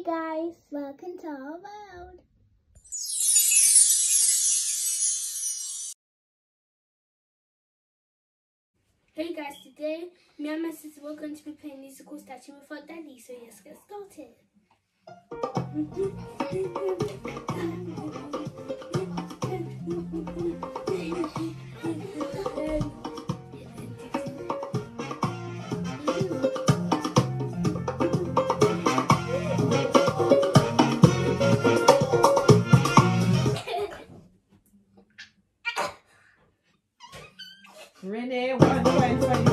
Hey guys, welcome to our world. Hey guys, today me and my sister were going to be playing musical statue without Daddy, so let's get started. Renee, one, two, and three.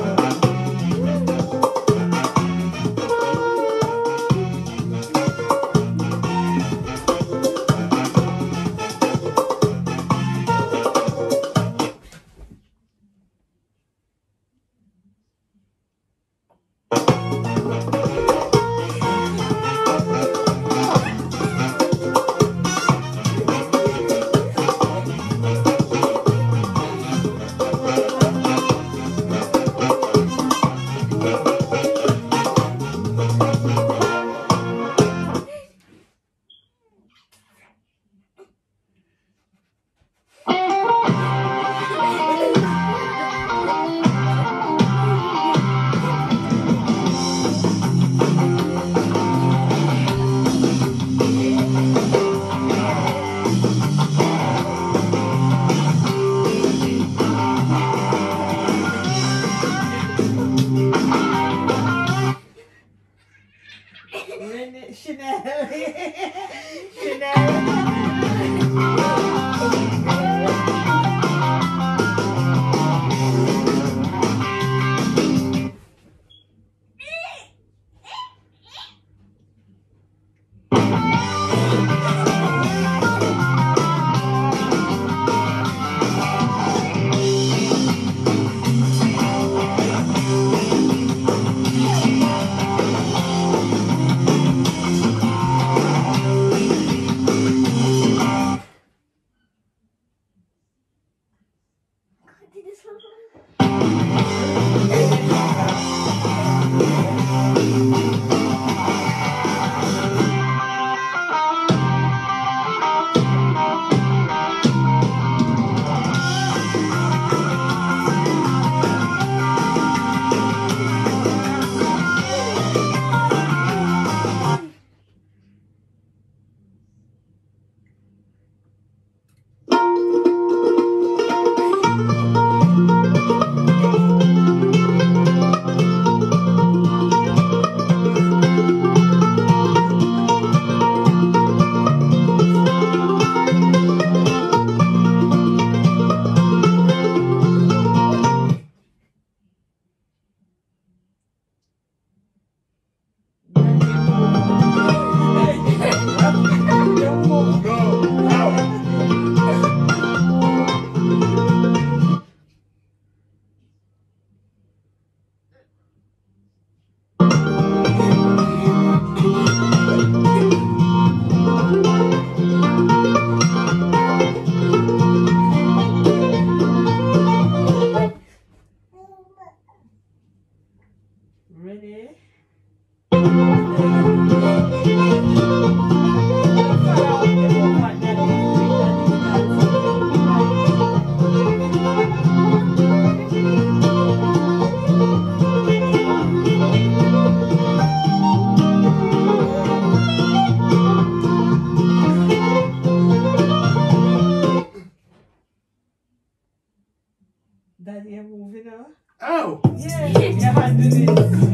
Daddy, I'm moving on. Oh! Yeah! Never do this.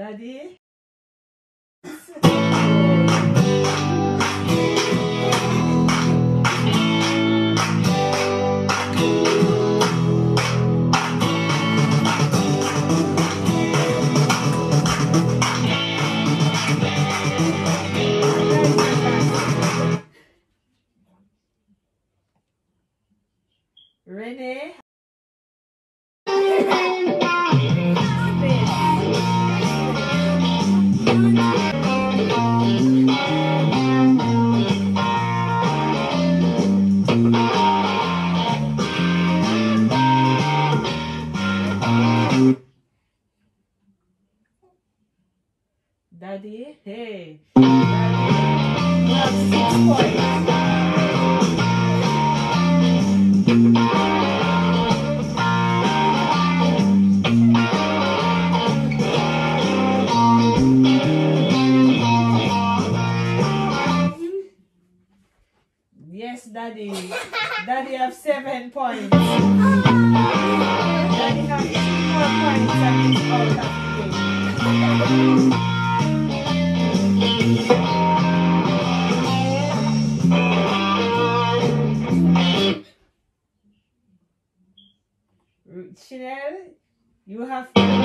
Daddy? Renee? Daddy, hey. Yes, Daddy. Daddy have 7 points. Daddy have 4 points and it's out of the game. Chanel, you have 4 points.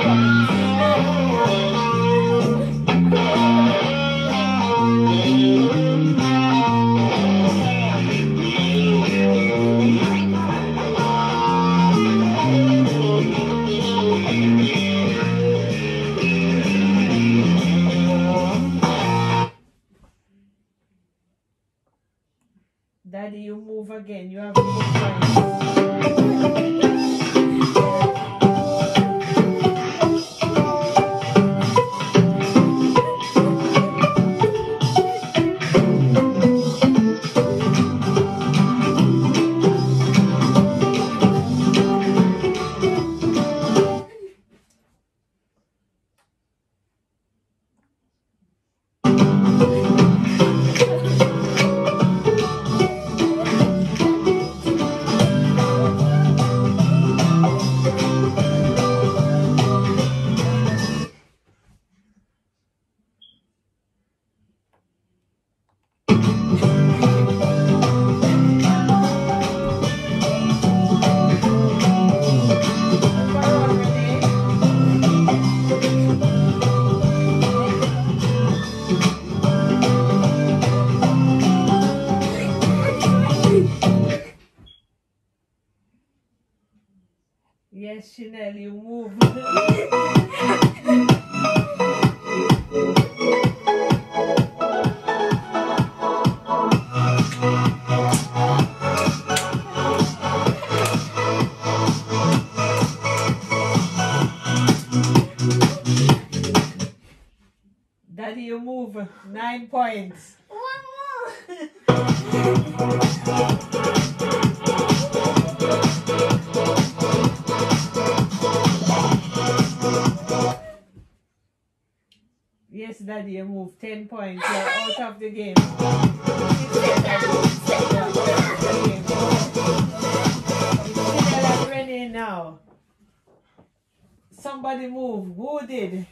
Daddy, you move again. You have 4 points. Yes, Chanel, you move. Daddy, you move. 9 points. One more. Yes, Daddy, you move. 10 points. You're out of the game. You're ready now. Somebody move. Who did?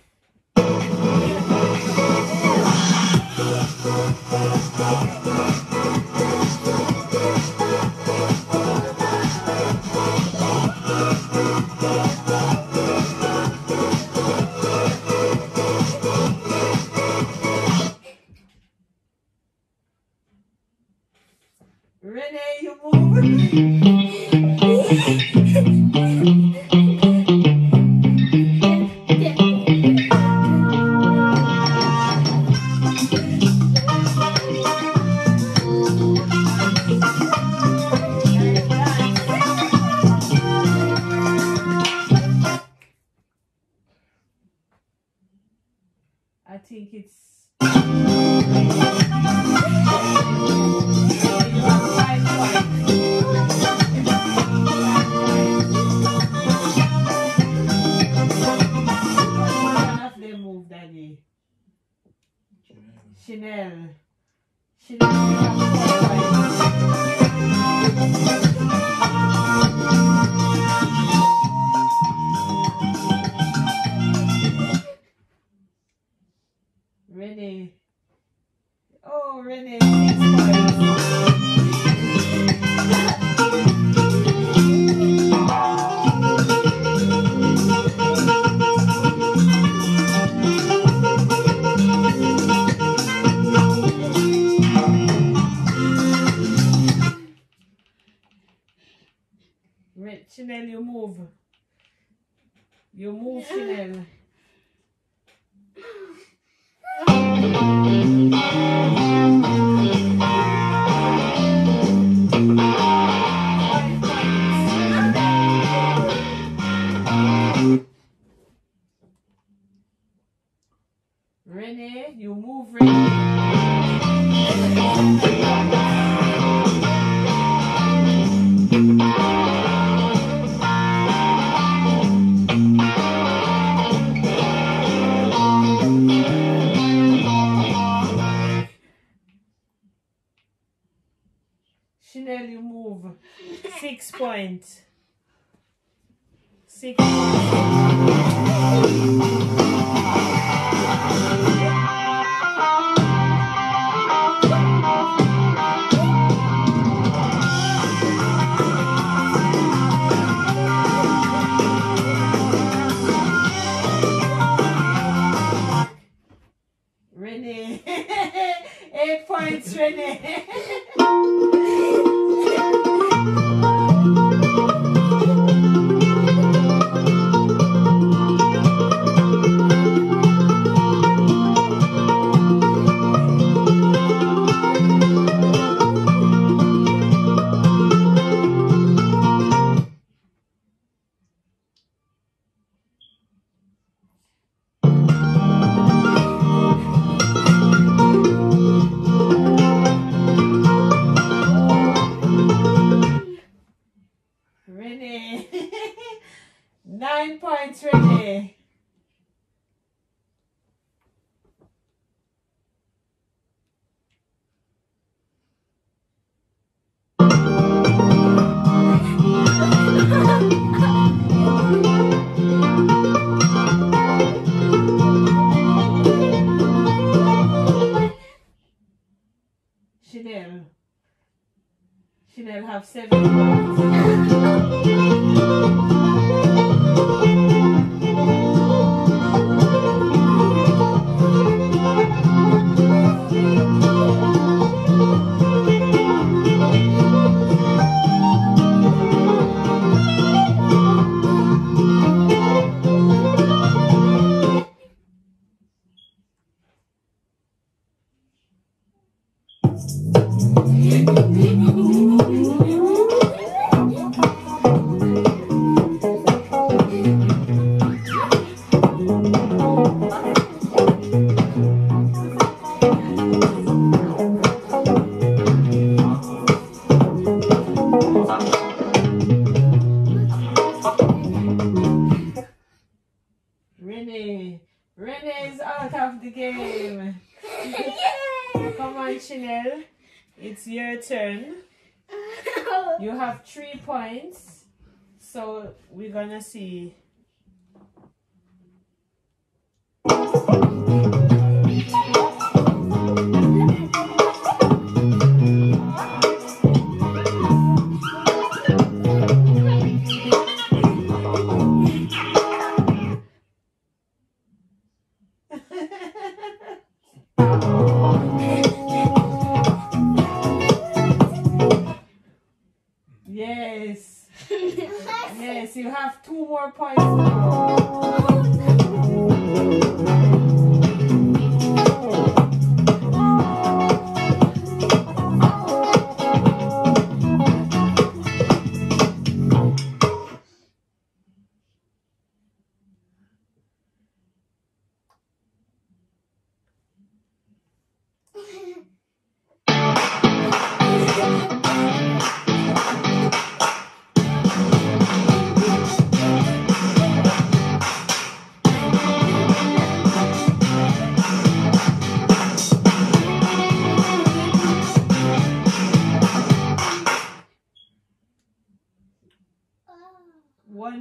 Renee, you move. I think it's... Chanel. Chanel. You move, Chanel. Renee, you move, Renee. Chanel, you move. 6 points. 6 points. Renee. 8 points, Renee. Renee, 9 points, Renee. Chanel have 7 points. Renee is out of the game. Yay! Come on, Chanel. It's your turn. You have 3 points. So we're gonna see. Yes. Yes, you have 2 more points now.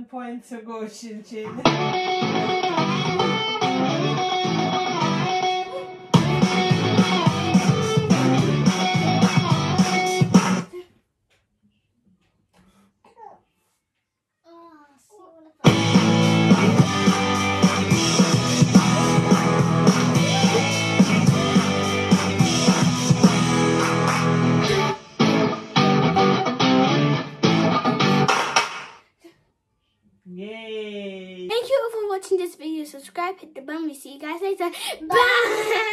Point to go, Chin Chin. subscribe, hit the bell, and we see you guys later. Bye!